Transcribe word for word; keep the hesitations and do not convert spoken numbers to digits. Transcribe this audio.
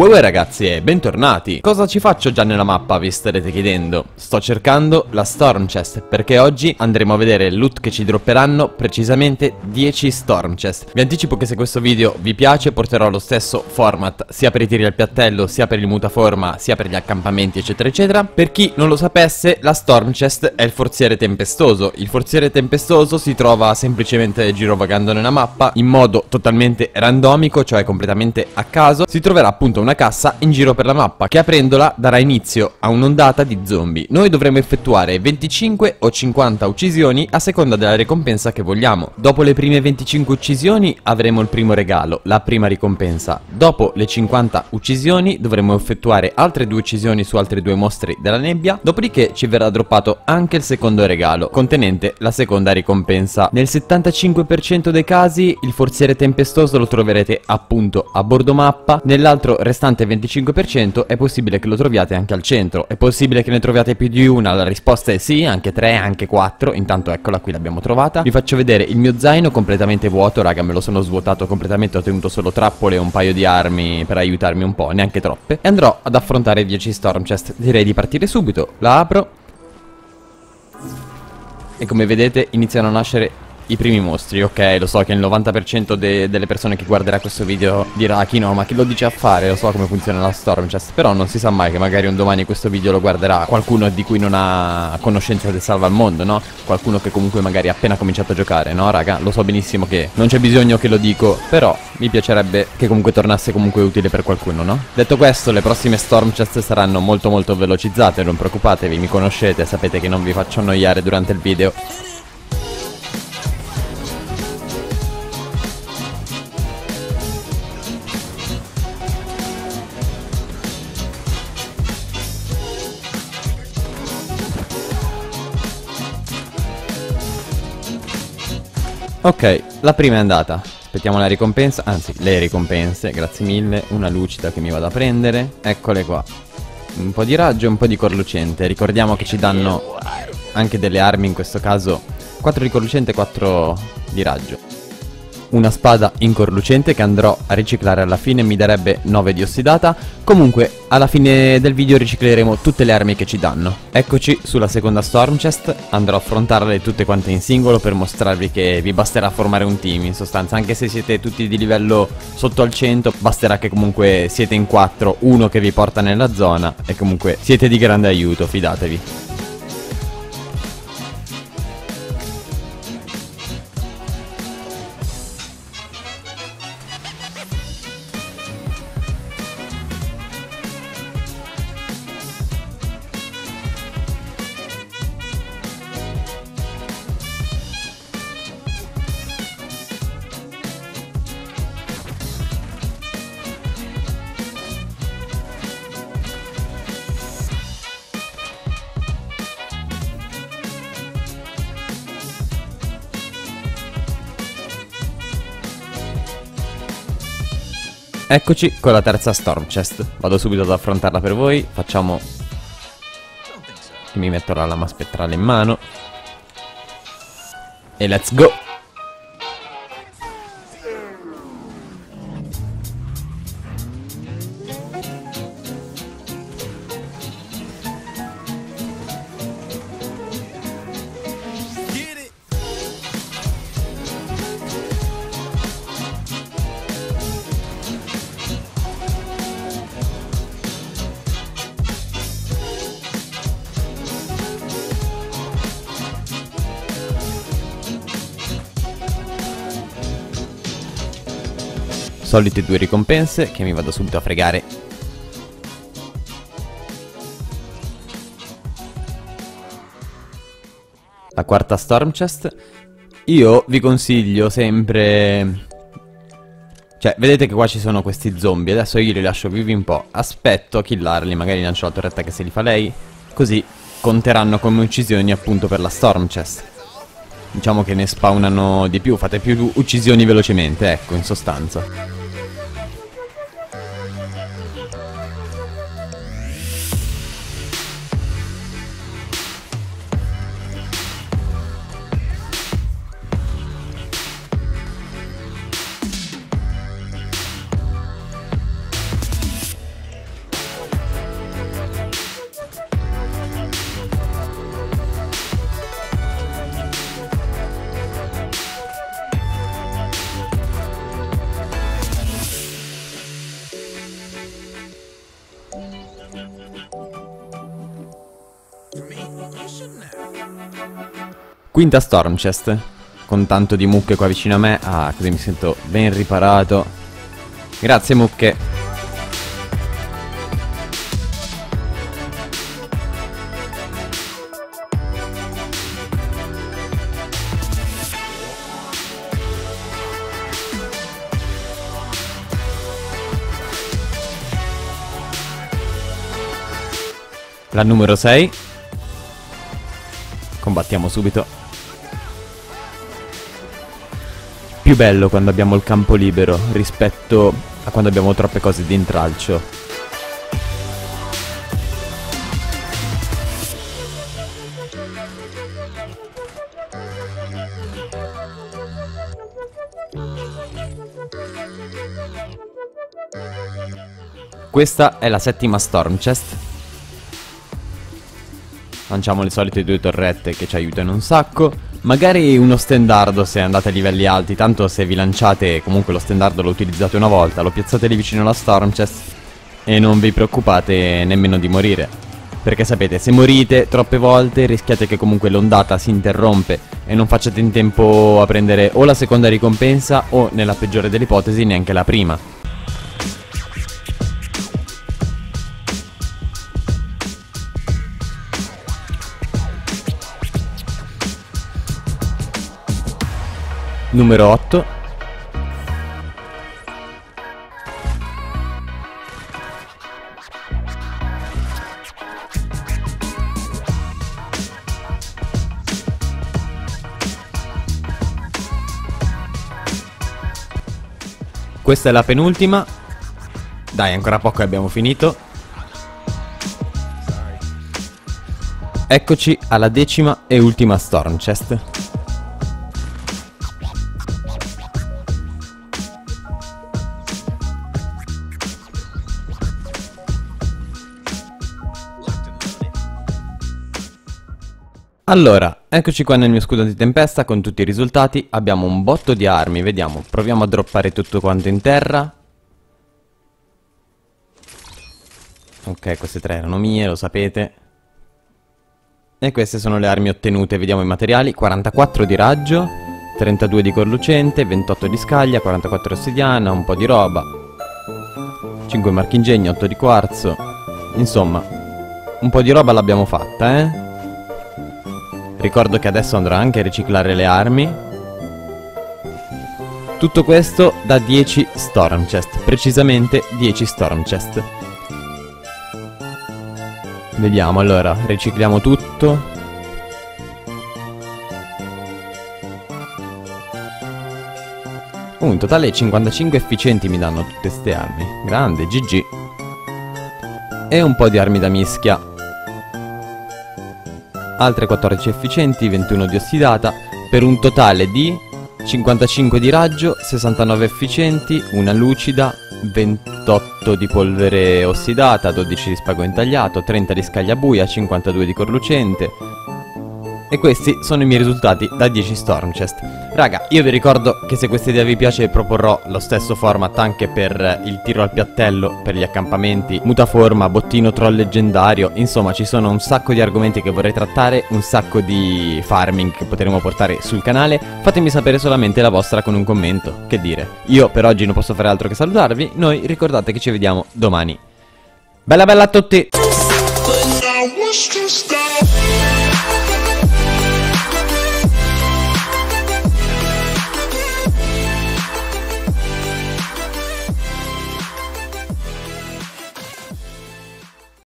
Uè uè ragazzi e bentornati! Cosa ci faccio già nella mappa, vi starete chiedendo? Sto cercando la Storm Chest perché oggi andremo a vedere loot che ci dropperanno, precisamente dieci Storm Chest. Vi anticipo che se questo video vi piace porterò lo stesso format sia per i tiri al piattello, sia per il mutaforma, sia per gli accampamenti eccetera eccetera. Per chi non lo sapesse, la Storm Chest è il Forziere Tempestoso. Il Forziere Tempestoso si trova semplicemente girovagando nella mappa in modo totalmente randomico, cioè completamente a caso. Si troverà appunto una cassa in giro per la mappa che aprendola darà inizio a un'ondata di zombie. Noi dovremo effettuare venticinque o cinquanta uccisioni a seconda della ricompensa che vogliamo. Dopo le prime venticinque uccisioni avremo il primo regalo, la prima ricompensa. Dopo le cinquanta uccisioni dovremo effettuare altre due uccisioni su altri due mostri della nebbia, dopodiché ci verrà droppato anche il secondo regalo contenente la seconda ricompensa. Nel settantacinque per cento dei casi il Forziere Tempestoso lo troverete appunto a bordo mappa, nell'altro restante venticinque per cento è possibile che lo troviate anche al centro. È possibile che ne troviate più di una? La risposta è sì, anche tre, anche quattro. Intanto eccola qui, l'abbiamo trovata. Vi faccio vedere il mio zaino completamente vuoto, raga, me lo sono svuotato completamente, ho tenuto solo trappole e un paio di armi per aiutarmi un po', neanche troppe. E andrò ad affrontare dieci Storm Chest. Direi di partire subito. La apro e come vedete iniziano a nascere i primi mostri. Ok, lo so che il novanta per cento de delle persone che guarderà questo video dirà: chi no, ma chi lo dice a fare? Lo so come funziona la Storm Chest, però non si sa mai, che magari un domani questo video lo guarderà qualcuno di cui non ha conoscenza del salva al mondo, no? Qualcuno che comunque magari ha appena cominciato a giocare, no raga? Lo so benissimo che non c'è bisogno che lo dico, però mi piacerebbe che comunque tornasse comunque utile per qualcuno, no? Detto questo, le prossime Storm Chest saranno molto molto velocizzate, non preoccupatevi, mi conoscete, sapete che non vi faccio annoiare durante il video. Ok, la prima è andata. Aspettiamo la ricompensa, anzi le ricompense, grazie mille. Una lucida che mi vado a prendere. Eccole qua. Un po' di raggio e un po' di corlucente. Ricordiamo che ci danno anche delle armi, in questo caso quattro di corlucente e quattro di raggio. Una spada incorlucente che andrò a riciclare alla fine, mi darebbe nove di ossidata. Comunque alla fine del video ricicleremo tutte le armi che ci danno. Eccoci sulla seconda Storm Chest, andrò a affrontarle tutte quante in singolo per mostrarvi che vi basterà formare un team. In sostanza, anche se siete tutti di livello sotto al cento, basterà che comunque siete in quattro, uno che vi porta nella zona e comunque siete di grande aiuto, fidatevi. Eccoci con la terza Storm Chest. Vado subito ad affrontarla per voi. Facciamo che mi metto la lama spettrale in mano e let's go. Solite due ricompense che mi vado subito a fregare. La quarta Storm Chest. Io vi consiglio sempre... Cioè, vedete che qua ci sono questi zombie. Adesso io li lascio vivi un po'. Aspetto a killarli. Magari lancio la torretta che se li fa lei. Così conteranno come uccisioni appunto per la Storm Chest. Diciamo che ne spawnano di più. Fate più uccisioni velocemente, ecco, in sostanza. Quinta Storm Chest. Con tanto di mucche qua vicino a me. Ah, così mi sento ben riparato. Grazie mucche. La numero sei. Combattiamo subito. Più bello quando abbiamo il campo libero rispetto a quando abbiamo troppe cose di intralcio. Questa è la settima Storm Chest. Lanciamo le solite due torrette che ci aiutano un sacco. Magari uno stendardo se andate a livelli alti, tanto se vi lanciate comunque lo stendardo lo utilizzate una volta, lo piazzate lì vicino alla Storm Chest e non vi preoccupate nemmeno di morire. Perché sapete, se morite troppe volte rischiate che comunque l'ondata si interrompe e non facciate in tempo a prendere o la seconda ricompensa o, nella peggiore delle ipotesi, neanche la prima. Numero otto. Questa è la penultima. Dai, ancora poco e abbiamo finito. Eccoci alla decima e ultima Storm Chest. Allora, eccoci qua nel mio scudo antitempesta con tutti i risultati. Abbiamo un botto di armi, vediamo, proviamo a droppare tutto quanto in terra. Ok, queste tre erano mie, lo sapete. E queste sono le armi ottenute, vediamo i materiali. quarantaquattro di raggio, trentadue di corlucente, ventotto di scaglia, quarantaquattro ossidiana, un po' di roba, cinque marchingegni, otto di quarzo. Insomma, un po' di roba l'abbiamo fatta, eh. Ricordo che adesso andrò anche a riciclare le armi. Tutto questo da dieci Storm Chest, precisamente dieci Storm Chest. Vediamo allora, ricicliamo tutto. Uh, in totale cinquantacinque efficienti mi danno tutte ste armi. Grande, G G. E un po' di armi da mischia. Altre quattordici efficienti, ventuno di ossidata, per un totale di cinquantacinque di raggio, sessantanove efficienti, una lucida, ventotto di polvere ossidata, dodici di spago intagliato, trenta di scaglia buia, cinquantadue di corlucente. E questi sono i miei risultati da dieci Storm Chest. Raga, io vi ricordo che se questa idea vi piace proporrò lo stesso format anche per il tiro al piattello, per gli accampamenti, mutaforma, bottino troll leggendario. Insomma, ci sono un sacco di argomenti che vorrei trattare, un sacco di farming che potremo portare sul canale. Fatemi sapere solamente la vostra con un commento, che dire. Io per oggi non posso fare altro che salutarvi, noi ricordate che ci vediamo domani. Bella bella a tutti!